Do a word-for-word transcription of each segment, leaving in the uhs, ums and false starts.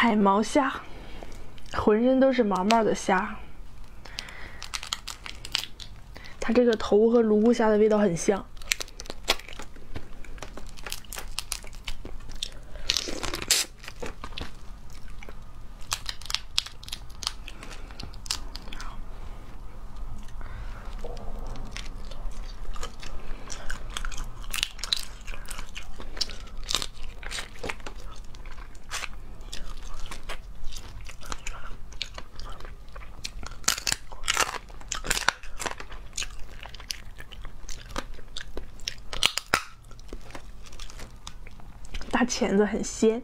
海毛虾，浑身都是毛毛的虾。它这个头和芦蛄虾的味道很像。 大钳子很鲜，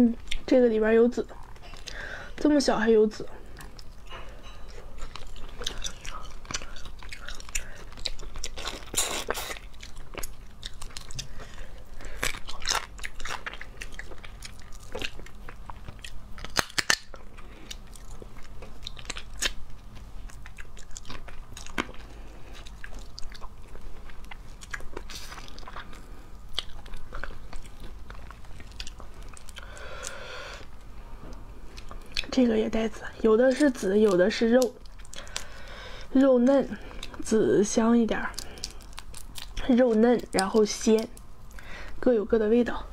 嗯，这个里边有籽，这么小还有籽。 这个也带籽，有的是籽，有的是肉，肉嫩，籽香一点，肉嫩，然后鲜，各有各的味道。